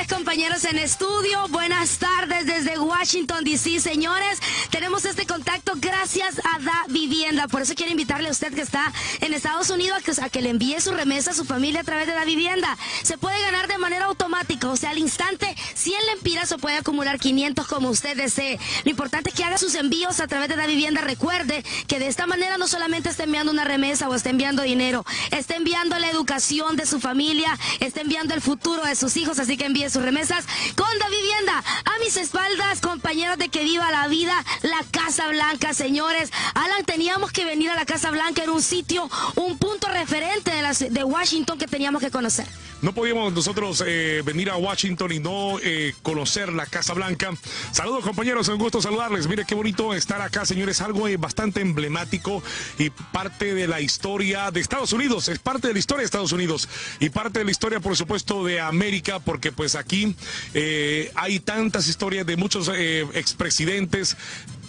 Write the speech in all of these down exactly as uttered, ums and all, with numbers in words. diez compañeros en estudio. Buenas tardes desde Washington, D C, señores. Tenemos este contacto gracias a Da Vivienda. Por eso quiero invitarle a usted que está en Estados Unidos a que, a que le envíe su remesa a su familia a través de Da Vivienda. Se puede ganar de manera automática, o sea, al instante, cien lempiras o puede acumular quinientos como usted desee. Lo importante es que haga sus envíos a través de Da Vivienda. Recuerde que de esta manera no solamente está enviando una remesa o está enviando dinero, está enviando la educación de su familia, está enviando el futuro de sus hijos, así que envíe sus remesas con Da Vivienda. A mis espaldas, compañeros de Que Viva la Vida, la Casa Blanca, señores. Alan, teníamos que venir a la Casa Blanca, era un sitio, un punto referente de, la, de Washington que teníamos que conocer. No podíamos nosotros eh, venir a Washington y no eh, conocer la Casa Blanca. Saludos, compañeros, un gusto saludarles. Mire qué bonito estar acá, señores, algo eh, bastante emblemático y parte de la historia de Estados Unidos, es parte de la historia de Estados Unidos y parte de la historia, por supuesto, de América, porque pues aquí eh, hay tantas historias de muchos eh, expresidentes,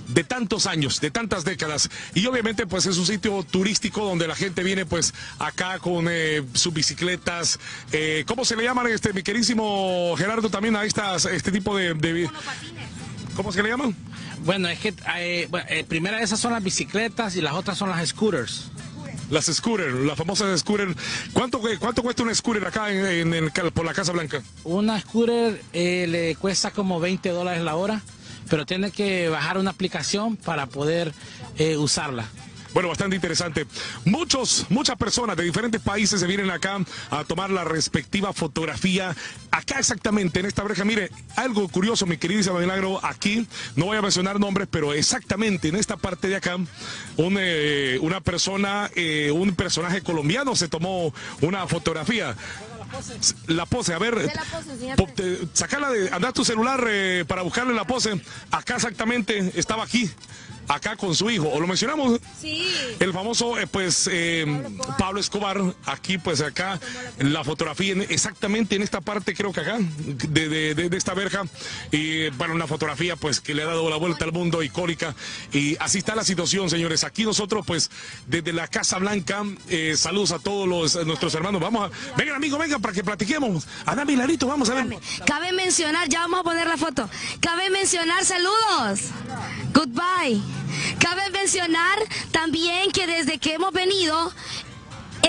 de tantos años, de tantas décadas, y obviamente pues es un sitio turístico donde la gente viene pues acá con eh, sus bicicletas, eh, ¿cómo se le llaman, este, mi querísimo Gerardo, también a estas, este tipo de... de... ¿Cómo se le llaman? Bueno, es que eh, bueno, eh, primero esas son las bicicletas y las otras son las scooters. Las scooters, las famosas scooters. ¿Cuánto, cuánto cuesta una scooter acá en, en el, por la Casa Blanca? Una scooter eh, le cuesta como veinte dólares la hora, pero tiene que bajar una aplicación para poder eh, usarla. Bueno, bastante interesante. Muchos, muchas personas de diferentes países se vienen acá a tomar la respectiva fotografía. Acá exactamente, en esta breja, mire, algo curioso, mi queridísima Milagro, aquí, no voy a mencionar nombres, pero exactamente en esta parte de acá, un, eh, una persona, eh, un personaje colombiano se tomó una fotografía. La pose, a ver, sacala de, anda tu celular eh, para buscarle la pose. Acá exactamente estaba aquí, acá con su hijo, ¿o lo mencionamos? Sí. El famoso, eh, pues, eh, Pablo Escobar. Pablo Escobar, aquí, pues, acá, la fotografía, en, exactamente en esta parte, creo que acá, de, de, de, de esta verja, y, bueno, una fotografía, pues, que le ha dado la vuelta al mundo, icónica, y así está la situación, señores. Aquí nosotros, pues, desde la Casa Blanca, eh, saludos a todos los, a nuestros hermanos. Vamos a, vengan, amigo, vengan, para que platiquemos. Ana Milarito, vamos a ver. Cabe mencionar, ya vamos a poner la foto, cabe mencionar, saludos. Goodbye. Cabe mencionar también que desde que hemos venido,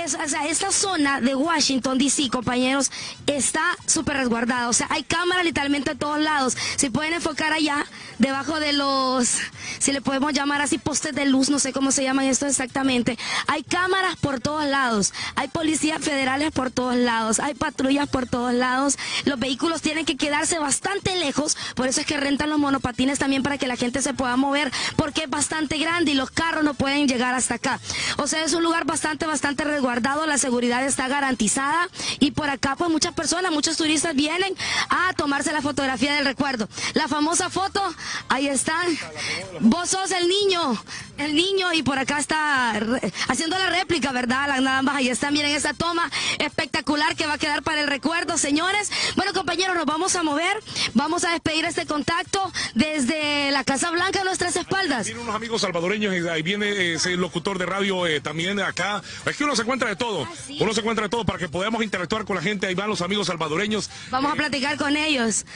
es, o sea, esta zona de Washington, D C, compañeros, está súper resguardada. O sea, hay cámaras literalmente a todos lados. Si pueden enfocar allá, debajo de los, si le podemos llamar así, postes de luz, no sé cómo se llaman esto exactamente. Hay cámaras por todos lados. Hay policías federales por todos lados. Hay patrullas por todos lados. Los vehículos tienen que quedarse bastante lejos. Por eso es que rentan los monopatines también, para que la gente se pueda mover, porque es bastante grande y los carros no pueden llegar hasta acá. O sea, es un lugar bastante, bastante resguardado. Guardado, la seguridad está garantizada y por acá pues muchas personas, muchos turistas vienen a tomarse la fotografía del recuerdo. La famosa foto, ahí están, vos sos el niño, el niño y por acá está haciendo la réplica, ¿verdad? Nada más, ahí están, miren esa toma espectacular que va a quedar para el recuerdo, señores. Bueno, compañeros, nos vamos a mover, vamos a despedir este contacto desde la Casa Blanca a nuestras espaldas. Vienen unos amigos salvadoreños, ahí viene ese locutor de radio eh, también acá, es que uno se encuentra de todo, ah, ¿sí? Uno se encuentra de todo para que podamos interactuar con la gente, ahí van los amigos salvadoreños. Vamos eh... a platicar con ellos,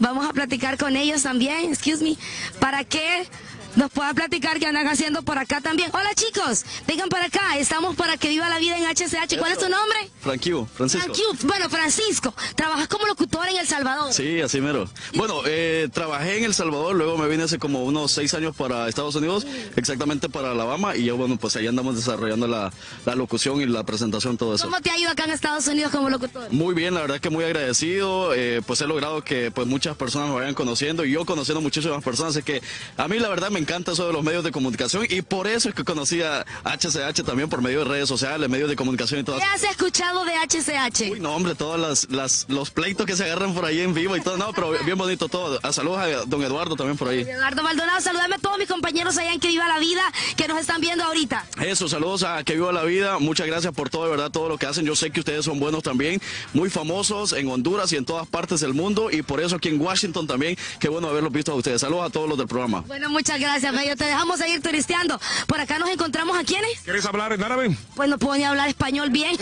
vamos a platicar con ellos también, excuse me, para que nos puedan platicar qué andan haciendo por acá también. Hola chicos, vengan para acá, estamos para Que Viva la Vida en H C H, ¿cuál es tu nombre? Franquio, Francisco. Franquio, bueno, Francisco, trabajas como locutor en El Salvador. Sí, así mero. Bueno, eh, trabajé en El Salvador, luego me vine hace como unos seis años para Estados Unidos, exactamente para Alabama, y yo, bueno, pues ahí andamos desarrollando la, la locución y la presentación, todo eso. ¿Cómo te ha ido acá en Estados Unidos como locutor? Muy bien, la verdad es que muy agradecido, eh, pues he logrado que pues muchas personas me vayan conociendo, y yo conociendo muchísimas personas, así que a mí la verdad me encanta eso de los medios de comunicación, y por eso es que conocí a H C H también, por medio de redes sociales, medios de comunicación y todo. ¿Qué has escuchado de H C H? Uy, no, hombre, todos las, las, los pleitos que se agarran por ahí en vivo y todo, no, pero bien bonito todo. A saludos a don Eduardo también por ahí. Eduardo Maldonado, saludame a todos mis compañeros allá en Que Viva la Vida, que nos están viendo ahorita. Eso, saludos a Que Viva la Vida, muchas gracias por todo, de verdad, todo lo que hacen. Yo sé que ustedes son buenos también, muy famosos en Honduras y en todas partes del mundo, y por eso aquí en Washington también, qué bueno haberlos visto a ustedes. Saludos a todos los del programa. Bueno, muchas gracias. Gracias, bello. Te dejamos seguir turisteando. Por acá nos encontramos a quiénes. ¿Quieres hablar en árabe? Pues no puedo ni hablar español bien.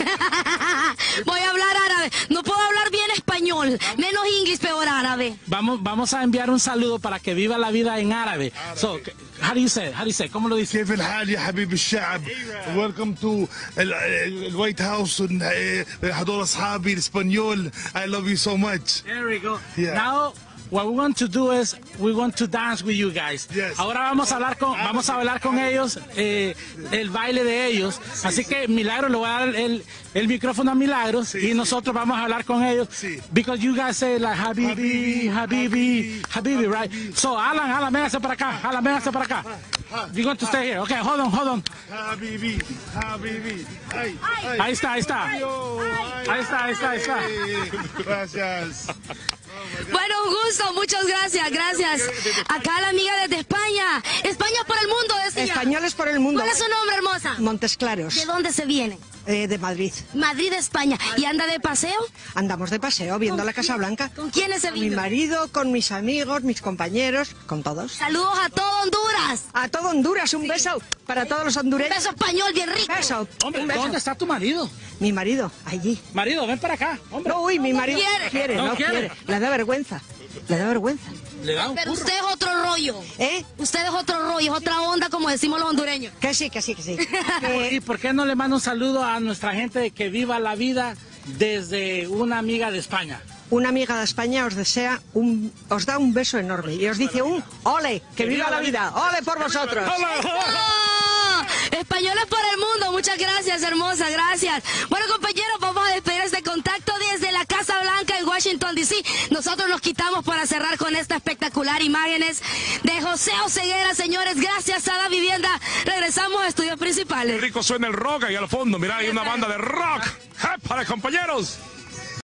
Voy a hablar árabe. No puedo hablar bien español. Menos inglés, peor árabe. Vamos, vamos a enviar un saludo para que viva la vida en árabe. árabe. So, how do you say? How do you say? ¿Cómo lo dices? Welcome to the White House. I love you so much. There we go. Yeah. Now, what we want to do is we want to dance with you guys. Yes. Ahora vamos a hablar con vamos a hablar con ellos eh, el baile de ellos. Sí, Así sí. que Milagros, le voy a dar el, el micrófono a Milagros sí, y sí. nosotros vamos a hablar con ellos. Sí. Because you guys say like Habibi, Habibi, Habibi, Habibi, Habibi, right? So Alan, Alan, véngase para acá, Alan, véngase para acá. You're going to stay here. Okay, hold on, hold on. Habibi, Habibi. Ay, ay, ahí está, ahí está. Ay, ay, ahí está, ahí está, ahí está. Gracias. Bueno, un gusto, muchas gracias, gracias. Acá la amiga desde España. España por el mundo, decía. Españoles por el mundo. ¿Cuál es su nombre, hermosa? Montesclaros. ¿De dónde se viene? Eh, de Madrid. Madrid, España. ¿Y anda de paseo? Andamos de paseo, viendo la Casa Blanca. ¿Con quiénes se vino? Mi marido, con mis amigos, mis compañeros, con todos. Saludos a todo Honduras. A todo Honduras, un sí. beso para todos los hondureños. Un beso español bien rico. Beso. Hombre, un beso. ¿Dónde está tu marido? Mi marido, allí. Marido, ven para acá. Hombre. No, uy, mi no marido quiere. Quiere, no, no quiere. quiere. Le da vergüenza. Le da vergüenza. Le da un Pero curro. usted es otro rollo. ¿Eh? Usted es otro rollo, es otra onda, como decimos los hondureños. Que sí, que sí, que sí. ¿Y por qué no le mando un saludo a nuestra gente de Que Viva la Vida desde una amiga de España? Una amiga de España os desea un, os da un beso enorme y os dice un ole, que viva la vida, ole por vosotros. ¡Oh! Españoles por el mundo, muchas gracias, hermosa, gracias. Bueno, compañeros, vamos a despedir este contacto desde la Casa Blanca en Washington, D C Nosotros nos quitamos para cerrar con esta espectacular imágenes de José Oceguera, señores, gracias a Da Vivienda. Regresamos a estudios principales. Qué rico suena el rock ahí al fondo, mirá, hay una banda de rock. ¡Eh, para compañeros!